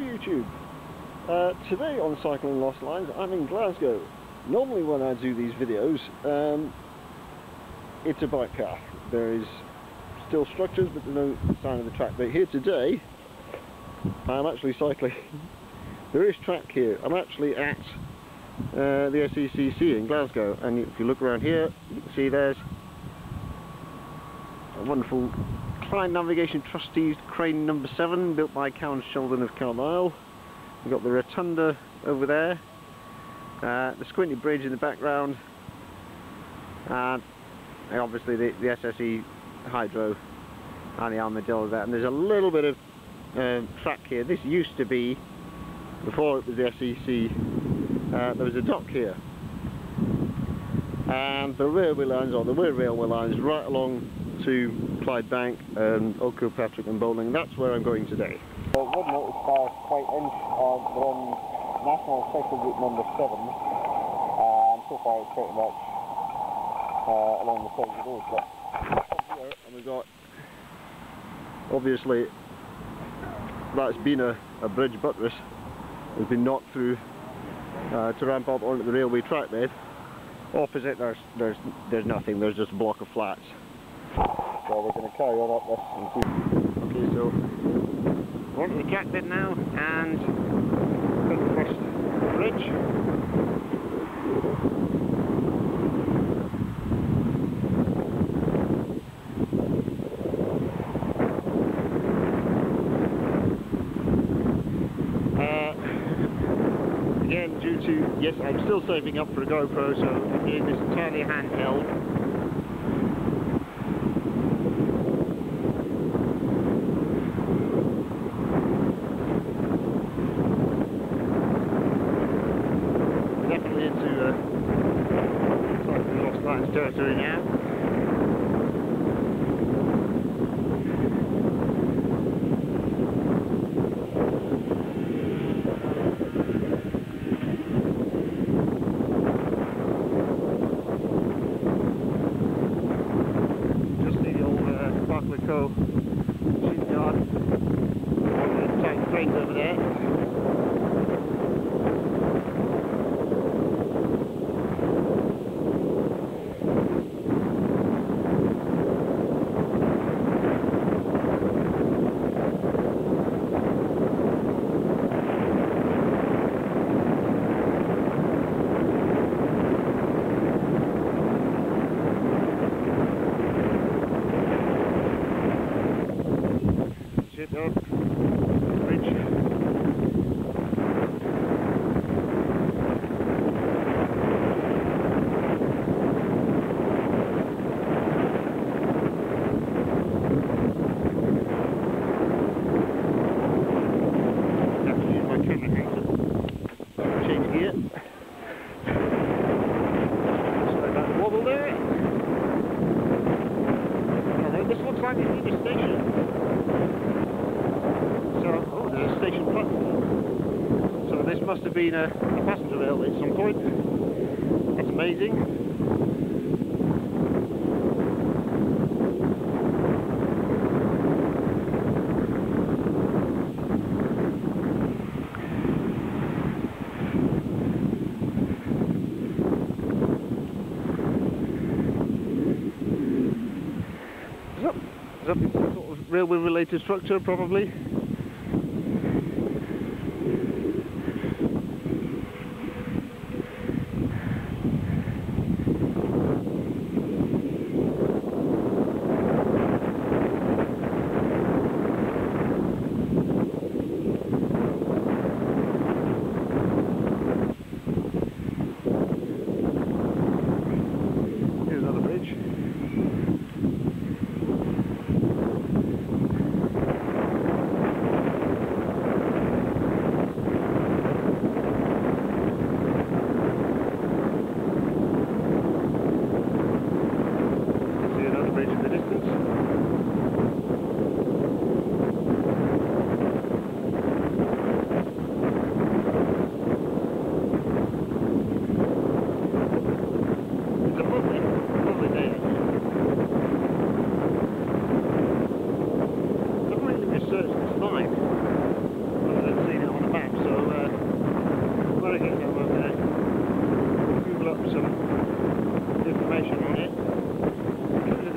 Hello YouTube! Today on Cycling Lost Lines I'm in Glasgow. Normally when I do these videos it's a bike path. There is still structures but there's no sign of the track. But here today I'm actually cycling. There is track here. I'm actually at the SECC in Glasgow, and if you look around here you can see there's a wonderful Clyde Navigation Trustees crane number 7 built by Cowan Sheldon of Carlisle. We've got the rotunda over there, the squinty bridge in the background, and obviously the SSE Hydro and the Armadillo there. And there's a little bit of track here. This used to be, before it was the SEC, there was a dock here, and the railway lines, or there were railway lines right along to Clydebank, Old Kilpatrick and Bowling. That's where I'm going today. I would notice cars quite inch on National Cycle Route number 7, and so far it's pretty much along the side of the road. But here, and we've got, obviously that's been a bridge buttress, has been knocked through to ramp up onto the railway track bed. Opposite there's nothing, there's just a block of flats. So we're going to carry on up this and see. Okay, so we're onto the cat bed now and the first bridge. Again, due to, yes, I'm still saving up for a GoPro, so I'm doing this entirely handheld. Must have been a passenger rail at some point. That's amazing. Is that some sort of railway related structure probably?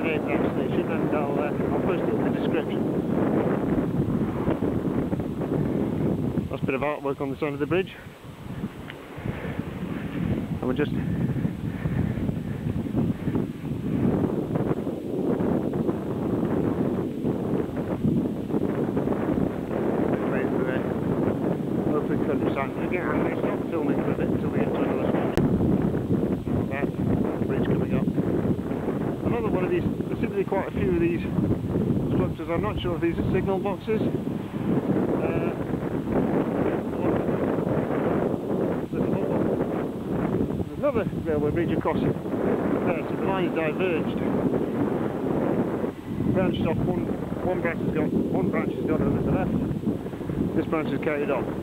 name of that station, and I'll post it in the description. That's a bit of artwork on the side of the bridge. And we're just I'm not sure if these are signal boxes. There's another railway bridge across it. So the lines diverged. Branched off. One branch has gone. One branch has gone over to the left. This branch has carried on.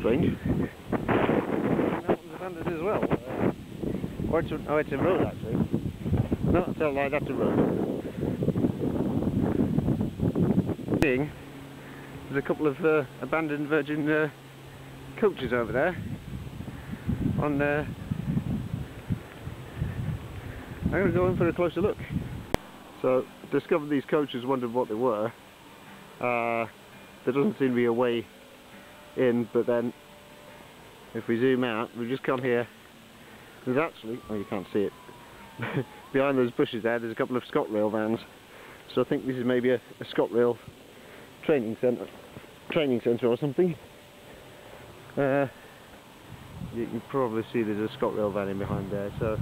Strange. That one's abandoned as well. Oh, it's a road actually. Not until like that's a road. There's a couple of abandoned Virgin coaches over there. On I'm going to go in for a closer look. So, discovered these coaches, wondered what they were. There doesn't seem to be a way in, but then if we zoom out, we just come here. There's actually, oh, you can't see it. Behind those bushes there, there's a couple of ScotRail vans. So I think this is maybe a ScotRail training centre or something. You can probably see there's a ScotRail van in behind there. So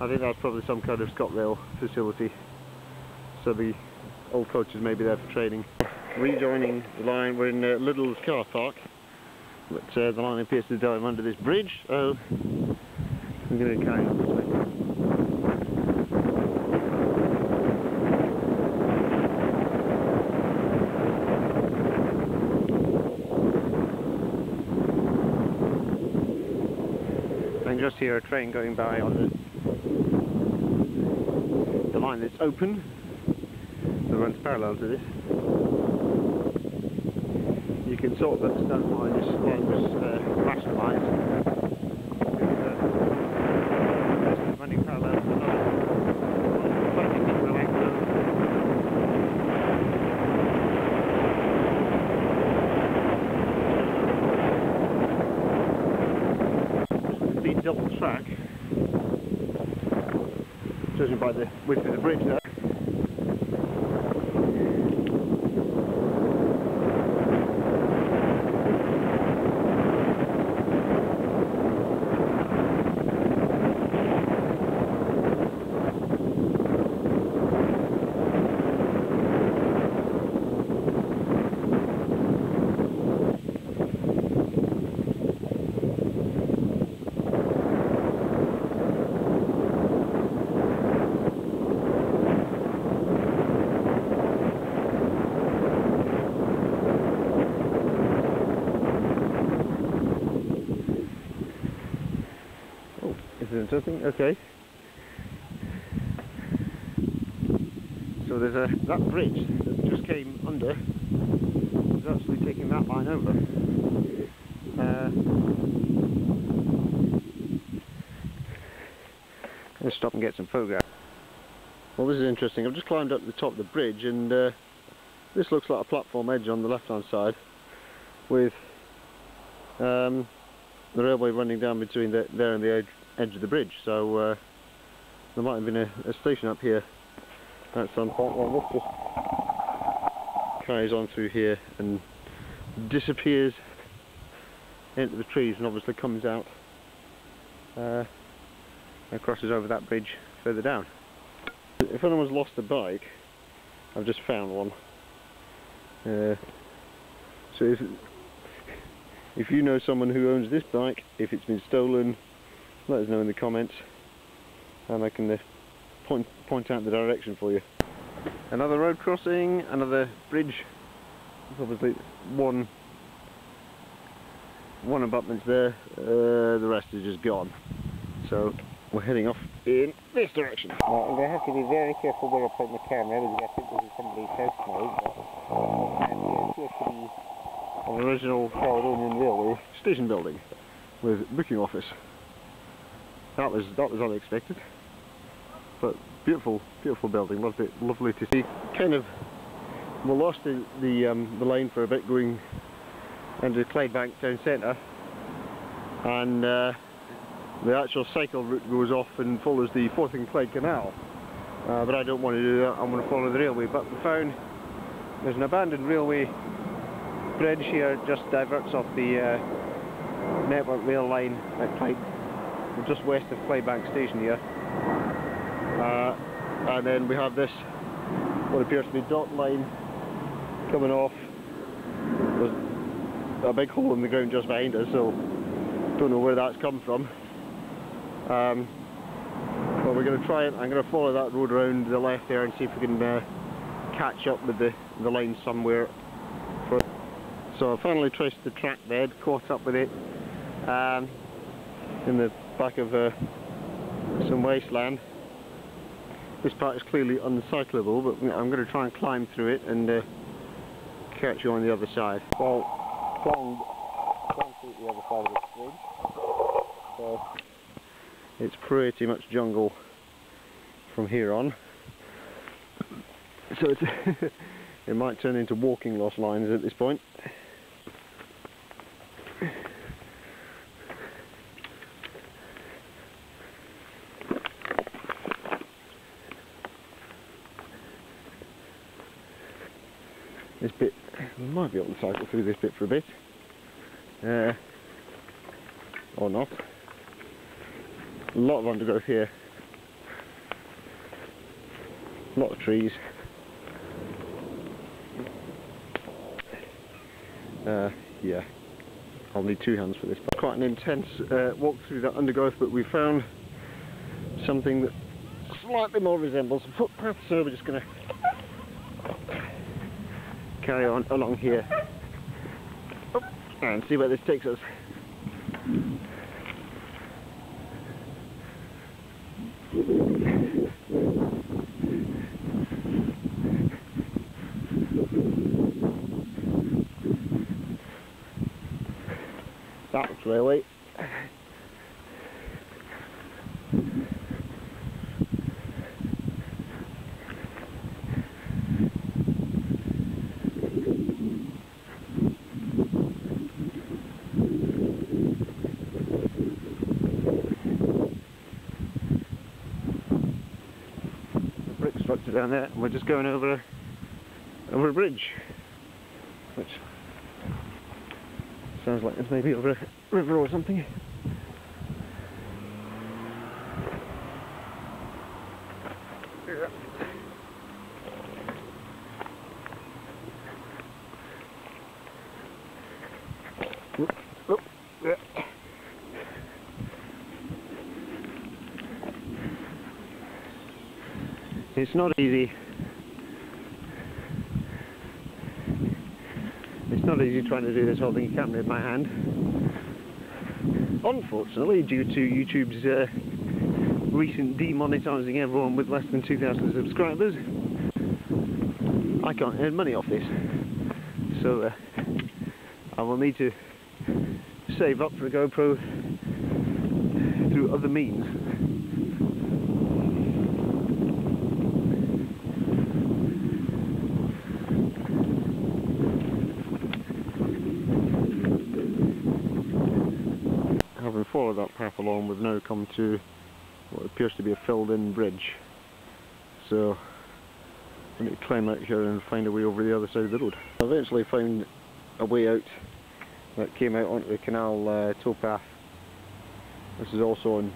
I think that's probably some kind of ScotRail facility. So the old coaches may be there for training. Rejoining the line, we're in Liddell's car park, but the line appears to dive under this bridge, so I'm going to carry on this way. I can just hear a train going by on the line that's open, that runs parallel to this. You can sort of understand why this line was rationalised. It's running parallel to another. It's a double track, judging by the width of the bridge there. Okay. So there's that bridge that just came under is actually taking that line over. Let's stop and get some photographs. Well, this is interesting. I've just climbed up to the top of the bridge, and this looks like a platform edge on the left-hand side, with the railway running down between there and the edge of the bridge, so there might have been a station up here at some point. Well, this just carries on through here and disappears into the trees, and obviously comes out and crosses over that bridge further down. If anyone's lost a bike, I've just found one. So if you know someone who owns this bike, if it's been stolen, let us know in the comments and I can point out the direction for you. Another road crossing, another bridge. There's obviously one abutment's there, the rest is just gone. So we're heading off in this direction. I'm going to have to be very careful where I put my camera because I think this is somebody's house now. But here to the original Caledonian Railway station building with booking office. That was unexpected, but beautiful, beautiful building. Lovely to see. Kind of, we're lost in the line for a bit going under Clydebank town centre, and the actual cycle route goes off and follows the Forth and Clyde Canal. But I don't want to do that. I want to follow the railway. But we found there's an abandoned railway bridge here, just diverts off the Network Rail line at Clyde. We're just west of Clydebank station here, and then we have this what appears to be dot line coming off. There's a big hole in the ground just behind us, so don't know where that's come from, but we're going to try it. I'm going to follow that road around the left there and see if we can catch up with the line somewhere. So I finally traced the track bed, caught up with it in the back of some wasteland. This part is clearly uncyclable, but I'm going to try and climb through it and catch you on the other side. So, climb through the other side of this bridge. So, it's pretty much jungle from here on. So it's it might turn into walking lost lines at this point. This bit, we might be able to cycle through this bit for a bit, or not. A lot of undergrowth here, a lot of trees. Yeah, I'll need two hands for this. Quite an intense walk through that undergrowth, but we found something that slightly more resembles a footpath, so we're just going to carry on along here and see where this takes us. That was railway. Down there, and we're just going over a bridge, which sounds like it's maybe over a river or something. It's not easy. It's not easy trying to do this holding a camera in my hand. Unfortunately, due to YouTube's recent demonetising everyone with less than 2,000 subscribers, I can't earn money off this. So I will need to save up for a GoPro through other means. Follow that path along, we've now come to what appears to be a filled in bridge. So we need to climb out here and find a way over the other side of the road. I eventually found a way out that came out onto the canal towpath. This is also on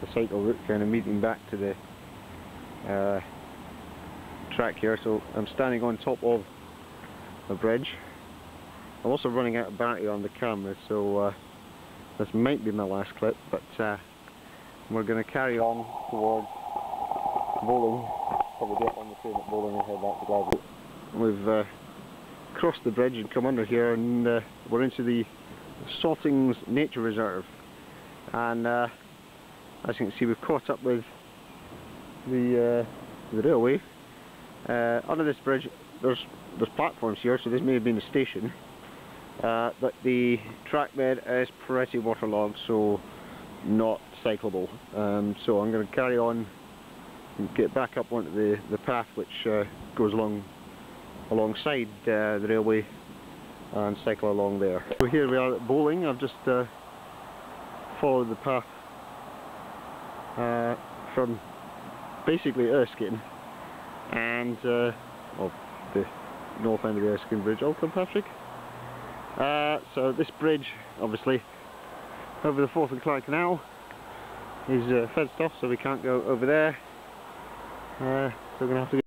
the cycle route kind of meeting back to the track here. So I'm standing on top of the bridge. I'm also running out of battery on the camera, so this might be my last clip, but we're going to carry on towards Bowling. Probably get on the train at Bowling and head back to Glasgow. We've crossed the bridge and come under here, and we're into the Saltings Nature Reserve, and as you can see, we've caught up with the railway. Under this bridge there's platforms here, so this may have been a station, but the track bed is pretty waterlogged, so not cyclable. So I'm going to carry on and get back up onto the path which goes alongside the railway, and cycle along there. So here we are at Bowling. I've just followed the path from basically Erskine and of the north end of the Erskine Bridge, Old Kilpatrick. So this bridge, obviously, over the Forth and Clyde Canal is fenced off, so we can't go over there. So we're going to have to